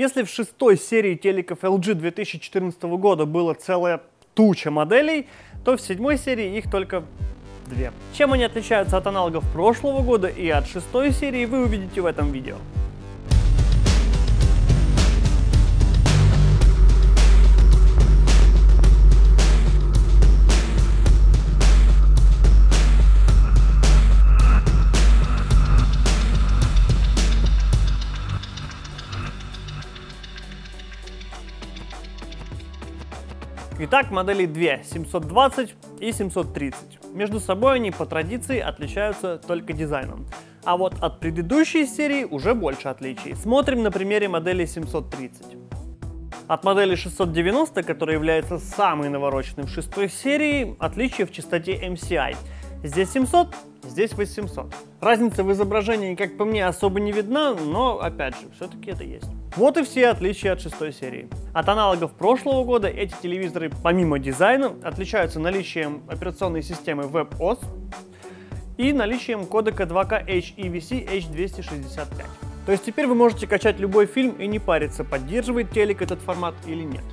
Если в шестой серии телеков LG 2014 года было целая туча моделей, то в седьмой серии их только две. Чем они отличаются от аналогов прошлого года и от шестой серии, вы увидите в этом видео. Итак, моделей две, 720 и 730. Между собой они по традиции отличаются только дизайном. А вот от предыдущей серии уже больше отличий. Смотрим на примере модели 730. От модели 690, которая является самой навороченной в шестой серии, отличие в частоте MCI. Здесь 700, здесь 800. Разница в изображении, как по мне, особо не видна, но, опять же, все-таки это есть. Вот и все отличия от шестой серии. От аналогов прошлого года эти телевизоры, помимо дизайна, отличаются наличием операционной системы WebOS и наличием кодека 2К HEVC H265. То есть теперь вы можете качать любой фильм и не париться, поддерживает телек этот формат или нет.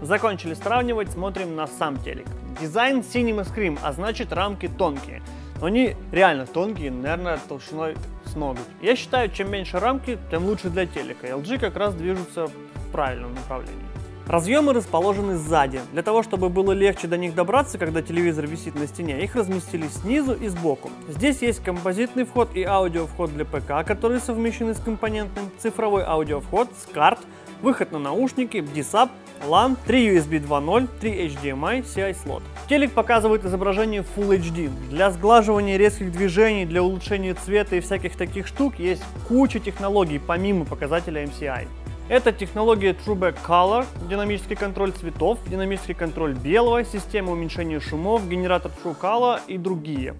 Закончили сравнивать, смотрим на сам телек. Дизайн CinemaScream, а значит рамки тонкие. Но они реально тонкие, наверное, толщиной с ногу. Я считаю, чем меньше рамки, тем лучше для телека. LG как раз движутся в правильном направлении. Разъемы расположены сзади. Для того, чтобы было легче до них добраться, когда телевизор висит на стене, их разместили снизу и сбоку. Здесь есть композитный вход и аудиовход для ПК, которые совмещены с компонентным, цифровой аудиовход с карт, выход на наушники, DSAP, LAN, 3 USB 2.0, 3 HDMI, CI-слот. Телек показывает изображение Full HD. Для сглаживания резких движений, для улучшения цвета и всяких таких штук есть куча технологий, помимо показателя MCI. Это технология TrueBack Color, динамический контроль цветов, динамический контроль белого, система уменьшения шумов, генератор TrueColor и другие.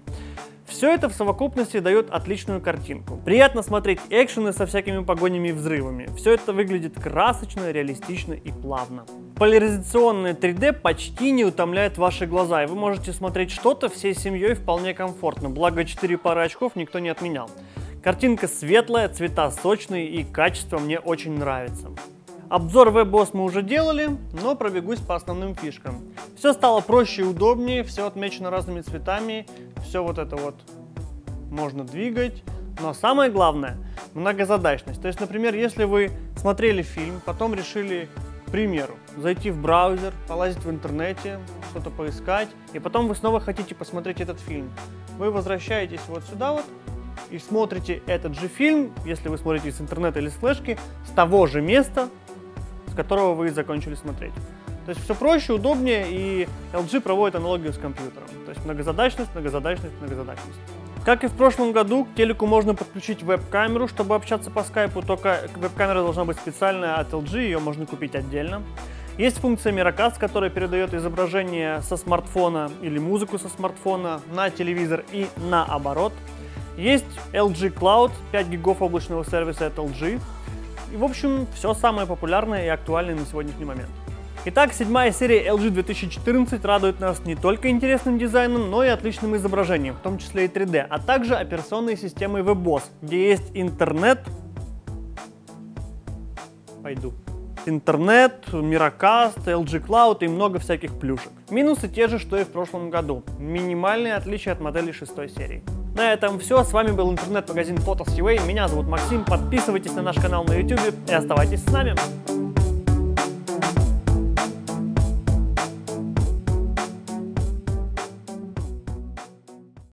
Все это в совокупности дает отличную картинку. Приятно смотреть экшены со всякими погонями и взрывами. Все это выглядит красочно, реалистично и плавно. Поляризационное 3D почти не утомляет ваши глаза, и вы можете смотреть что-то всей семьей вполне комфортно, благо 4 пары очков никто не отменял. Картинка светлая, цвета сочные и качество мне очень нравится. Обзор WebOS мы уже делали, но пробегусь по основным фишкам. Все стало проще и удобнее, все отмечено разными цветами, все вот это вот можно двигать. Но самое главное – многозадачность. То есть, например, если вы смотрели фильм, потом решили, к примеру, зайти в браузер, полазить в интернете, что-то поискать, и потом вы снова хотите посмотреть этот фильм, вы возвращаетесь вот сюда вот, и смотрите этот же фильм, если вы смотрите с интернета или с флешки, с того же места, с которого вы закончили смотреть. То есть все проще, удобнее, и LG проводит аналогию с компьютером. То есть многозадачность, многозадачность, многозадачность. Как и в прошлом году, к телеку можно подключить веб-камеру, чтобы общаться по скайпу, только веб-камера должна быть специальная от LG, ее можно купить отдельно. Есть функция Miracast, которая передает изображение со смартфона или музыку со смартфона на телевизор и наоборот. Есть LG Cloud, 5 гигов облачного сервиса от LG. И, в общем, все самое популярное и актуальное на сегодняшний момент. Итак, седьмая серия LG 2014 радует нас не только интересным дизайном, но и отличным изображением, в том числе и 3D, а также операционной системой WebOS, где есть интернет, Miracast, LG Cloud и много всяких плюшек. Минусы те же, что и в прошлом году. Минимальные отличия от модели 6 серии. На этом все. С вами был интернет-магазин Photos.ua. Меня зовут Максим. Подписывайтесь на наш канал на YouTube и оставайтесь с нами.